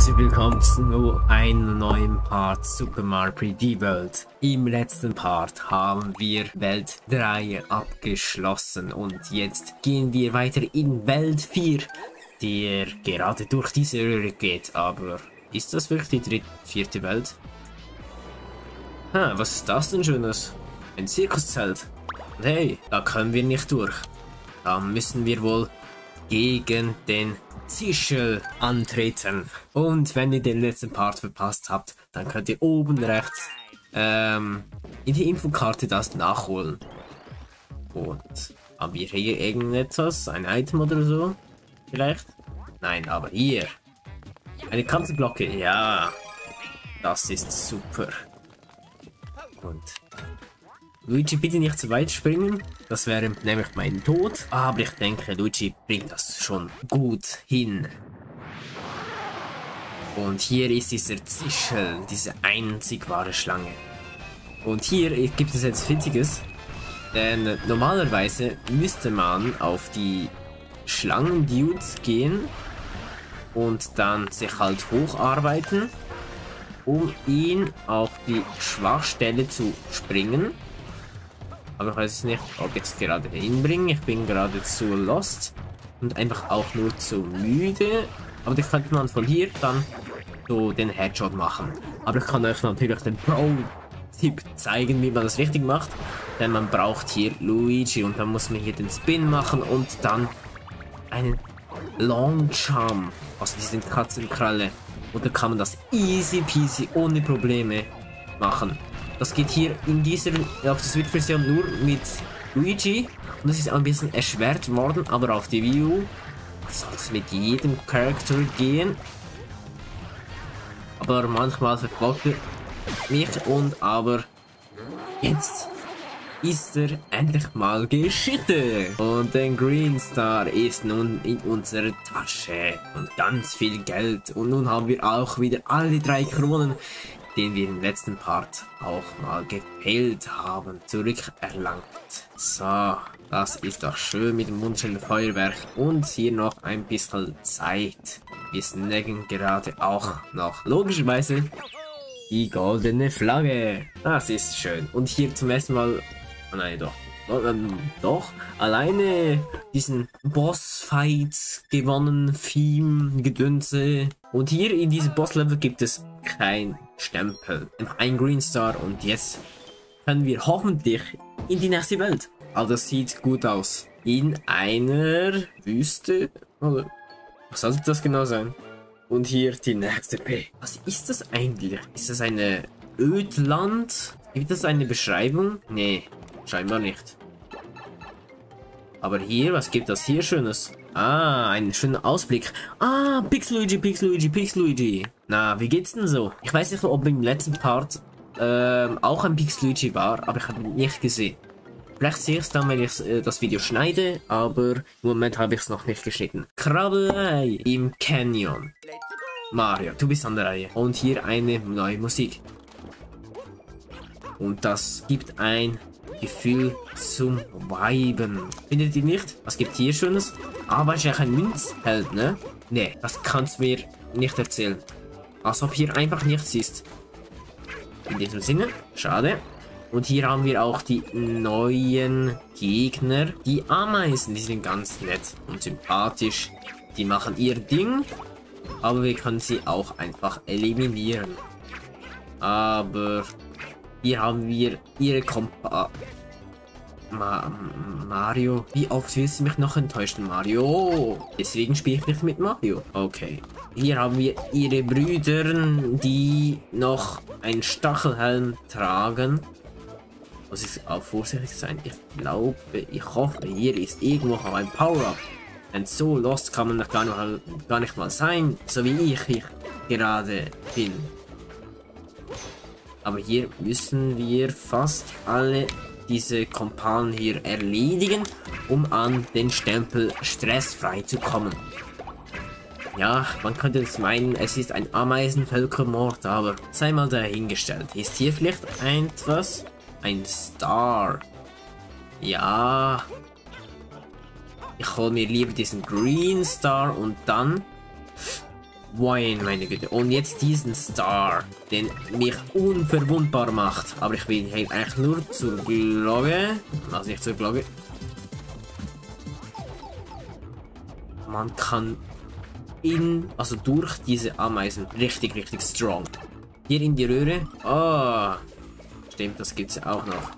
herzlich willkommen zu einem neuen Part Super Mario 3D World. Im letzten Part haben wir Welt 3 abgeschlossen und jetzt gehen wir weiter in Welt 4, der gerade durch diese Röhre geht, aber ist das wirklich die vierte Welt? Ha, was ist das denn Schönes? Ein Zirkuszelt. Hey, da können wir nicht durch. Da müssen wir wohl gegen den Zischel antreten. Und wenn ihr den letzten Part verpasst habt, dann könnt ihr oben rechts in die Infokarte das nachholen. Und haben wir hier irgendetwas? Ein Item oder so? Vielleicht? Nein, aber hier. Eine Kanzelglocke. Ja. Das ist super. Und Luigi, bitte nicht zu weit springen, das wäre nämlich mein Tod, aber ich denke, Luigi bringt das schon gut hin. Und hier ist dieser Zischel, diese einzig wahre Schlange. Und hier gibt es jetzt Witziges, denn normalerweise müsste man auf die Schlangen-Dudes gehen und dann sich halt hocharbeiten, um ihn auf die Schwachstelle zu springen. Aber ich weiß nicht, ob ich es gerade hinbringe. Ich bin gerade zu lost und einfach auch nur zu müde. Aber das könnte man von hier dann so den Headshot machen. Aber ich kann euch natürlich den Pro-Tipp zeigen, wie man das richtig macht. Denn man braucht hier Luigi und dann muss man hier den Spin machen und dann einen Long Charm aus diesen Katzenkralle. Und dann kann man das easy peasy ohne Probleme machen. Das geht hier in dieser, auf der Switch-Version nur mit Luigi und es ist ein bisschen erschwert worden, aber auf die Wii U soll es mit jedem Charakter gehen. Aber manchmal verfolgt er mich und aber jetzt ist er endlich mal Geschichte. Und ein Green Star ist nun in unserer Tasche und ganz viel Geld und nun haben wir auch wieder alle 3 Kronen, den wir im letzten Part auch mal gefehlt haben, zurückerlangt. So, das ist doch schön mit dem wunderschönen Feuerwerk und hier noch ein bisschen Zeit. Wir snacken gerade auch noch logischerweise die goldene Flagge. Das ist schön. Und hier zum ersten Mal, oh nein, doch alleine diesen Bossfight gewonnen, Theme, Gedönse. Und hier in diesem Bosslevel gibt es kein Stempel, ein Green Star und jetzt können wir hoffentlich in die nächste Welt. Also das sieht gut aus. In einer Wüste, oder was sollte das genau sein? Und hier die nächste P. Was ist das eigentlich? Ist das eine Ödland? Gibt es eine Beschreibung? Nee, scheinbar nicht. Aber hier, was gibt das hier Schönes? Ah, einen schönen Ausblick. Ah, Pixel Luigi. Na, wie geht's denn so? Ich weiß nicht, ob im letzten Part auch ein Pixel Luigi war, aber ich habe ihn nicht gesehen. Vielleicht sehe ich es dann, wenn ich das Video schneide, aber im Moment habe ich es noch nicht geschnitten. Krabbelei im Canyon. Mario, du bist an der Reihe. Und hier eine neue Musik. Und das gibt ein Gefühl zum Weiben. Findet ihr nicht? Was gibt hier Schönes? Ah, wahrscheinlich ein Münzheld, ne? Ne, das kannst du mir nicht erzählen. Als ob hier einfach nichts ist. In diesem Sinne, schade. Und hier haben wir auch die neuen Gegner. Die Ameisen, die sind ganz nett und sympathisch. Die machen ihr Ding, aber wir können sie auch einfach eliminieren. Aber hier haben wir ihre Mario. Wie oft willst du mich noch enttäuschen, Mario? Deswegen spiele ich nicht mit Mario. Okay. Hier haben wir ihre Brüder, die noch einen Stachelhelm tragen. Muss ich auch vorsichtig sein? Ich glaube, ich hoffe, hier ist irgendwo auch ein Power-Up. Und so lost kann man noch gar nicht mal sein, so wie ich gerade bin. Aber hier müssen wir fast alle diese Kompanen hier erledigen, um an den Stempel stressfrei zu kommen. Ja, man könnte jetzt meinen, es ist ein Ameisenvölkermord, aber sei mal dahingestellt. Ist hier vielleicht etwas? Ein Star. Ja. Ich hole mir lieber diesen Green Star und dann Moin, meine Güte. Und jetzt diesen Star, den mich unverwundbar macht. Aber ich will halt eigentlich nur zur Glocke. Also nicht zur Glocke. Man kann also durch diese Ameisen richtig, richtig strong. Hier in die Röhre. Ah, stimmt, das gibt es auch noch.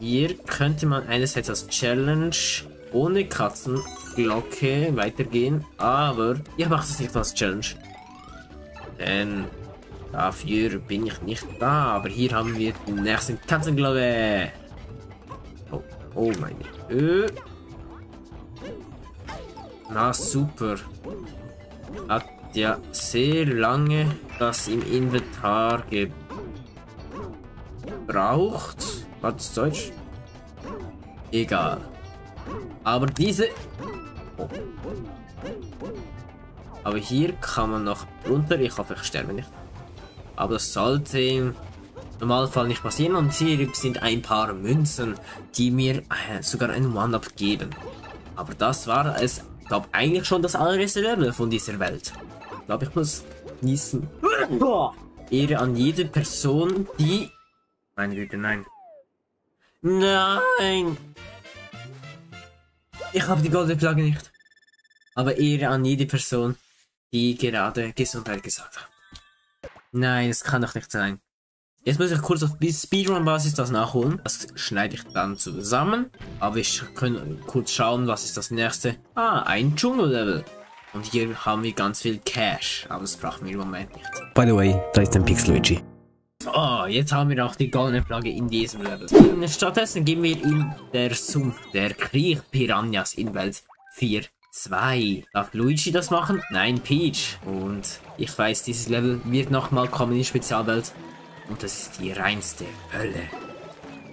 Hier könnte man einerseits als Challenge ohne Katzenglocke weitergehen, aber ich mache das nicht als Challenge. Denn dafür bin ich nicht da, aber hier haben wir den nächsten Katzenglocke. Oh, oh meine Güte. Na super. Hat ja sehr lange das im Inventar gebraucht. Was Deutsch? Egal. Aber diese... Oh. Aber hier kann man noch runter. Ich hoffe, ich sterbe nicht. Aber das sollte im Normalfall nicht passieren. Und hier sind ein paar Münzen, die mir sogar einen One-Up geben. Aber das war es. Ich glaube eigentlich schon das allererste Level von dieser Welt. Ich glaube, ich muss niesen. Ehre an jede Person, die... Meine Güte, nein. Nein! Ich habe die goldene Flagge nicht. Aber Ehre an jede Person, die gerade Gesundheit gesagt hat. Nein, das kann doch nicht sein. Jetzt muss ich kurz auf Speedrun-Basis das nachholen. Das schneide ich dann zusammen. Aber ich kann kurz schauen, was ist das nächste. Ah, ein Dschungel-Level. Und hier haben wir ganz viel Cash. Aber das brauchen wir im Moment nicht. By the way, da ist ein Pixel Luigi. Oh, jetzt haben wir auch die goldene Flagge in diesem Level. Stattdessen gehen wir in der Sumpf der Kriechiranhas in Welt 4-2. Darf Luigi das machen? Nein, Peach. Und ich weiß, dieses Level wird nochmal kommen in Spezialwelt. Und das ist die reinste Hölle.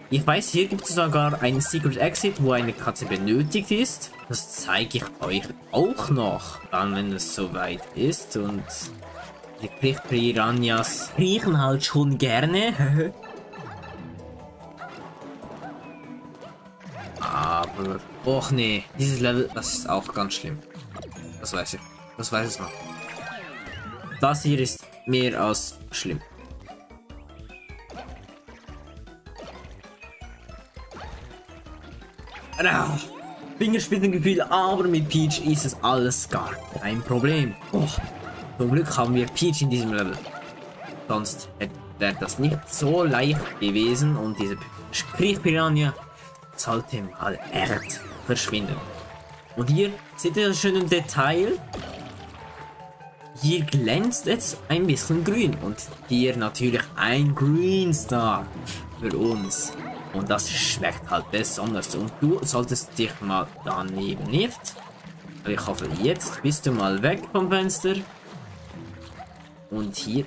Ich weiß, hier gibt es sogar einen Secret Exit, wo eine Katze benötigt ist. Das zeige ich euch auch noch. Dann, wenn es soweit ist und... Die Kriechiranhas riechen halt schon gerne. Aber... Och nee, dieses Level, das ist auch ganz schlimm. Das weiß ich. Das weiß ich noch. Das hier ist mehr als schlimm. Fingerspitzengefühl, aber mit Peach ist es alles gar kein Problem. Och. Zum Glück haben wir Peach in diesem Level. Sonst wäre das nicht so leicht gewesen und diese Kriechpiranha sollte mal echt verschwinden. Und hier seht ihr das schöne Detail. Hier glänzt jetzt ein bisschen grün und hier natürlich ein Green Star für uns. Und das schmeckt halt besonders und du solltest dich mal daneben nicht. Ich hoffe, jetzt bist du mal weg vom Fenster. Und hier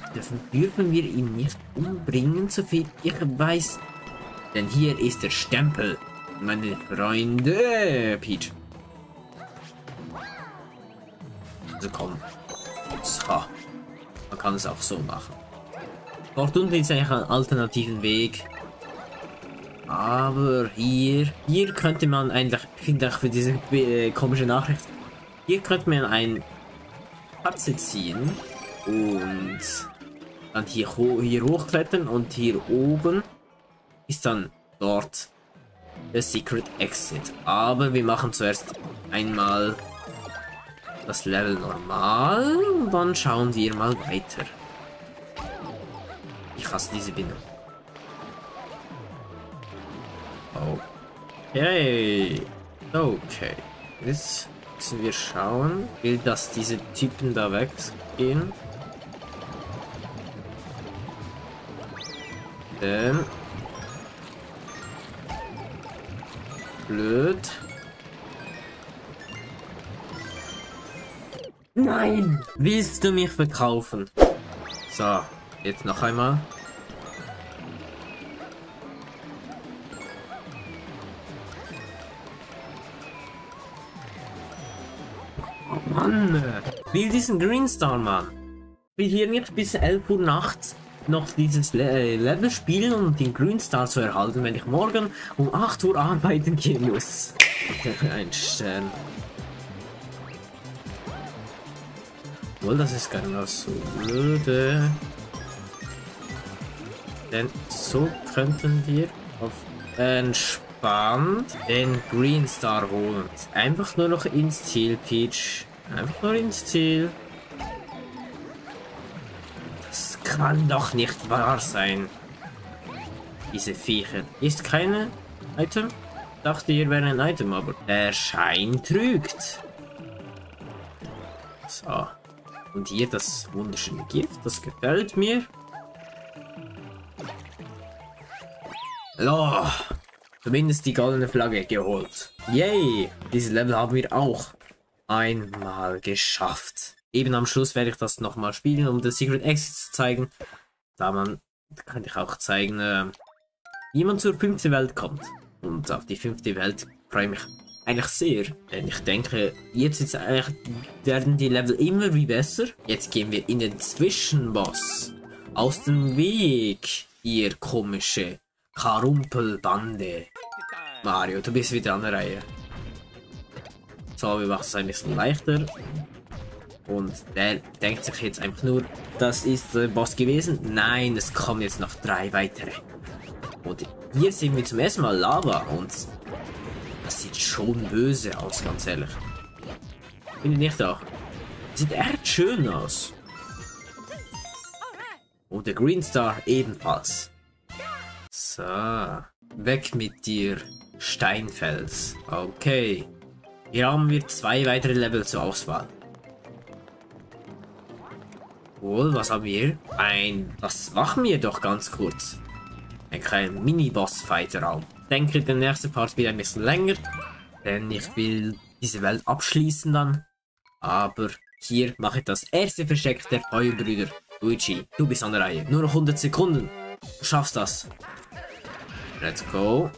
dürfen wir ihn nicht umbringen, so viel ich weiß. Denn hier ist der Stempel, meine Freunde, Peach. Also komm. So. Man kann es auch so machen. Dort unten ist eigentlich ein alternativen Weg. Aber hier könnte man eigentlich, ich für diese komische Nachricht, hier könnte man ein Katze ziehen. Und dann hier hochklettern und hier oben ist dann dort der Secret Exit. Aber wir machen zuerst einmal das Level normal und dann schauen wir mal weiter. Ich hasse diese Bindung. Okay. Okay. Jetzt müssen wir schauen. Ich will, dass diese Typen da weggehen. Blöd. Nein! Willst du mich verkaufen? So, jetzt noch einmal. Oh Mann! Will diesen Green Star, Mann! Will hier nicht bis 11 Uhr nachts noch dieses Level spielen und um den Green Star zu erhalten, wenn ich morgen um 8 Uhr arbeiten gehen muss. Ein Stern. Obwohl, das ist gar nicht so blöde. Denn so könnten wir auf entspannt den Green Star holen. Einfach nur noch ins Ziel, Peach. Einfach nur ins Ziel. Das kann doch nicht wahr sein. Diese Viecher. Ist keine Item? Ich dachte, hier wäre ein Item, aber der Schein trügt. So. Und hier das wunderschöne Gift, das gefällt mir. Hallo. Zumindest die goldene Flagge geholt. Yay! Dieses Level haben wir auch einmal geschafft. Eben am Schluss werde ich das nochmal spielen, um das Secret Exit zu zeigen. Da kann ich auch zeigen, wie man zur 5. Welt kommt. Und auf die 5. Welt freue ich mich eigentlich sehr. Denn ich denke, jetzt werden die Level immer wie besser. Jetzt gehen wir in den Zwischenboss. Aus dem Weg, ihr komische Karumpelbande. Mario, du bist wieder an der Reihe. So, wir machen es ein bisschen leichter. Und der denkt sich jetzt einfach nur, das ist der Boss gewesen. Nein, es kommen jetzt noch 3 weitere. Und hier sehen wir zum ersten Mal Lava und das sieht schon böse aus, ganz ehrlich. Finde ich nicht auch. Sieht echt schön aus. Und der Green Star ebenfalls. So, weg mit dir, Steinfels. Okay, hier haben wir 2 weitere Level zur Auswahl. Wohl, was haben wir? Das machen wir doch ganz kurz. Ein kleiner Mini-Boss-Fighter-Raum. Ich denke, der nächste Part wird ein bisschen länger, denn ich will diese Welt abschließen dann. Aber hier mache ich das erste Versteck der Feuerbrüder. Luigi, du bist an der Reihe. Nur noch 100 Sekunden. Du schaffst das. Let's go.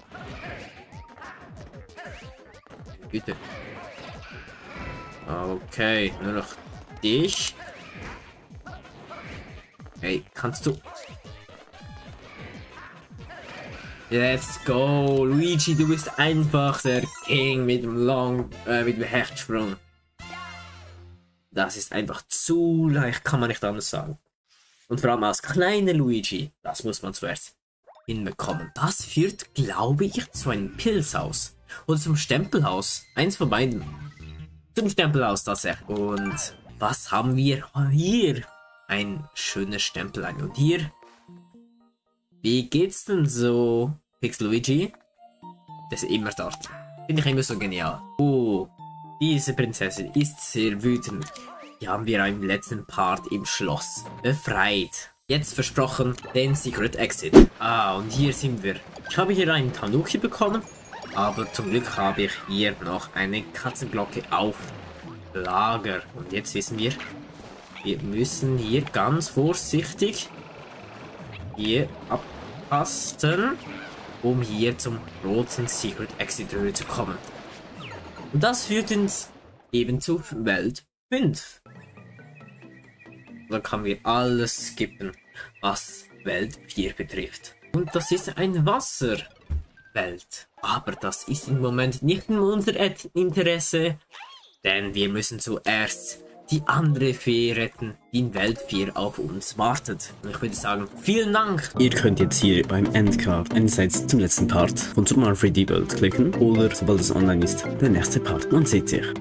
Bitte. Okay, nur noch dich. Hey, kannst du... Let's go, Luigi, du bist einfach der King mit dem Hechtsprung. Das ist einfach zu leicht, kann man nicht anders sagen. Und vor allem als kleiner Luigi, das muss man zuerst hinbekommen. Das führt, glaube ich, zu einem Pilzhaus. Oder zum Stempelhaus. Eins von beiden. Zum Stempelhaus tatsächlich. Und was haben wir hier? Ein schöner Stempel ein. Und hier... Wie geht's denn so? Pixel Luigi? Das ist immer dort. Finde ich immer so genial. Oh, diese Prinzessin ist sehr wütend. Die haben wir im letzten Part im Schloss befreit. Jetzt versprochen den Secret Exit. Ah, und hier sind wir. Ich habe hier einen Tanuki bekommen, aber zum Glück habe ich hier noch eine Katzenglocke auf Lager. Und jetzt wissen wir, wir müssen hier ganz vorsichtig hier abpassen, um hier zum roten Secret Exit zu kommen. Und das führt uns eben zu Welt 5. Da kann wir alles skippen, was Welt 4 betrifft. Und das ist ein Wasserwelt. Aber das ist im Moment nicht in unser Interesse, denn wir müssen zuerst die andere Fee retten, die in Welt 4 auf uns wartet. Und ich würde sagen, vielen Dank! Ihr könnt jetzt hier beim Endcard einerseits zum letzten Part von Super Mario 3D World klicken oder, sobald es online ist, der nächste Part. Man sieht sich.